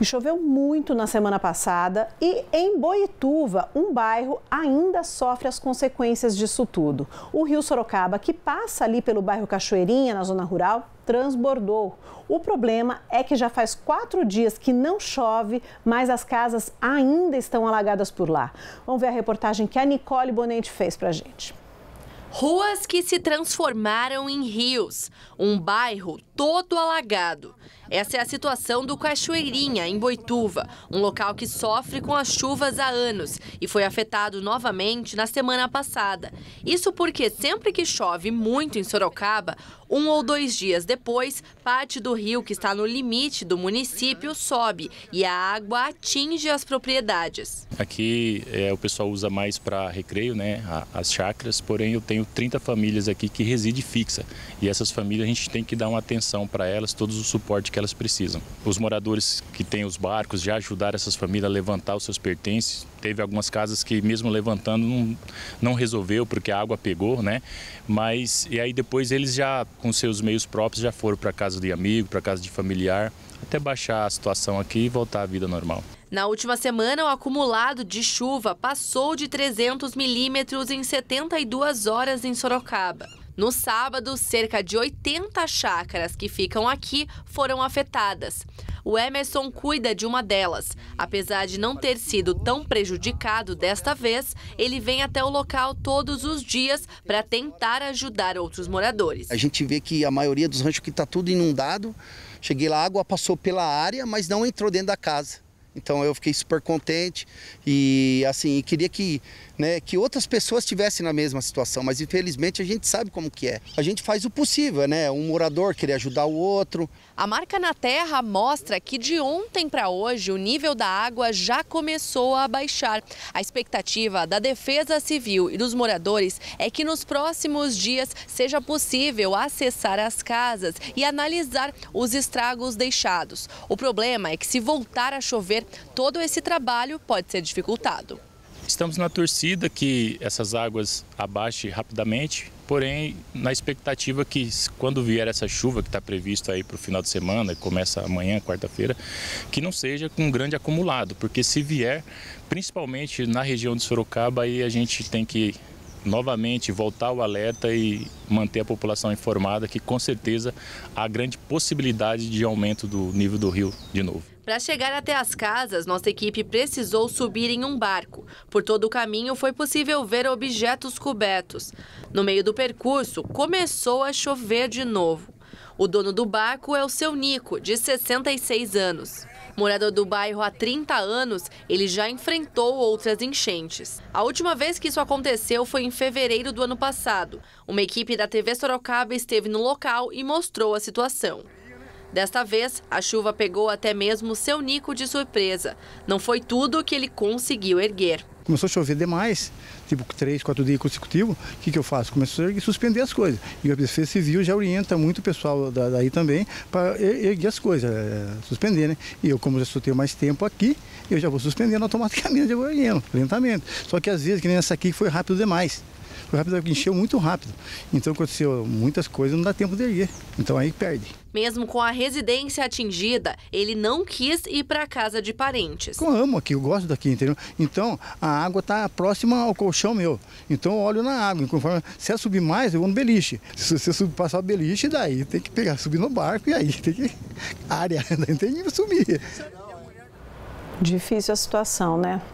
E choveu muito na semana passada e em Boituva, um bairro ainda sofre as consequências disso tudo. O rio Sorocaba, que passa ali pelo bairro Cachoeirinha, na zona rural, transbordou. O problema é que já faz 4 dias que não chove, mas as casas ainda estão alagadas por lá. Vamos ver a reportagem que a Nicole Bonetti fez pra gente. Ruas que se transformaram em rios, um bairro todo alagado. Essa é a situação do Cachoeirinha, em Boituva, um local que sofre com as chuvas há anos e foi afetado novamente na semana passada. Isso porque sempre que chove muito em Sorocaba, 1 ou 2 dias depois, parte do rio que está no limite do município sobe e a água atinge as propriedades. Aqui o pessoal usa mais para recreio, né, as chácaras, porém eu tenho 30 famílias aqui que reside fixa e essas famílias a gente tem que dar uma atenção para elas, todo o suporte que elas precisam. Os moradores que têm os barcos já ajudaram essas famílias a levantar os seus pertences. Teve algumas casas que mesmo levantando não resolveu porque a água pegou, né? Mas e aí depois eles já com seus meios próprios já foram para casa de amigo, para casa de familiar, até baixar a situação aqui e voltar à vida normal. Na última semana, o acumulado de chuva passou de 300 milímetros em 72 horas em Sorocaba. No sábado, cerca de 80 chácaras que ficam aqui foram afetadas. O Emerson cuida de uma delas. Apesar de não ter sido tão prejudicado desta vez, ele vem até o local todos os dias para tentar ajudar outros moradores. A gente vê que a maioria dos ranchos que está tudo inundado, cheguei lá, a água passou pela área, mas não entrou dentro da casa. Então eu fiquei super contente e assim queria que outras pessoas estivessem na mesma situação, mas infelizmente a gente sabe como que é. A gente faz o possível, né? Um morador querer ajudar o outro. A marca na terra mostra que de ontem para hoje o nível da água já começou a baixar. A expectativa da Defesa Civil e dos moradores é que nos próximos dias seja possível acessar as casas e analisar os estragos deixados. O problema é que se voltar a chover, todo esse trabalho pode ser dificultado. Estamos na torcida que essas águas abaixem rapidamente, porém na expectativa que quando vier essa chuva que está prevista aí para o final de semana, que começa amanhã, quarta-feira, que não seja com um grande acumulado, porque se vier, principalmente na região de Sorocaba, aí a gente tem que novamente voltar o alerta e manter a população informada que com certeza há grande possibilidade de aumento do nível do rio de novo. Para chegar até as casas, nossa equipe precisou subir em um barco. Por todo o caminho foi possível ver objetos cobertos. No meio do percurso, começou a chover de novo. O dono do barco é o seu Nico, de 66 anos. Morador do bairro há 30 anos, ele já enfrentou outras enchentes. A última vez que isso aconteceu foi em fevereiro do ano passado. Uma equipe da TV Sorocaba esteve no local e mostrou a situação. Desta vez, a chuva pegou até mesmo seu Nico de surpresa. Não foi tudo que ele conseguiu erguer. Começou a chover demais, tipo 3, 4 dias consecutivos, o que eu faço? Começou a suspender as coisas. E a Defesa Civil já orienta muito o pessoal daí também para erguer as coisas, suspender, né? E eu, como já só tenho mais tempo aqui, eu já vou suspendendo automaticamente, eu vou erguendo lentamente. Só que às vezes, que nem essa aqui, foi rápido demais. Encheu muito rápido, então aconteceu muitas coisas, não dá tempo de erguer, então aí perde. Mesmo com a residência atingida, ele não quis ir para a casa de parentes. Eu amo aqui, eu gosto daqui, entendeu? Então a água está próxima ao colchão meu, então eu olho na água, conforme, se eu subir mais eu vou no beliche, se eu passar o beliche daí tem que pegar, subir no barco e aí tem que área, não tem que subir. Difícil a situação, né?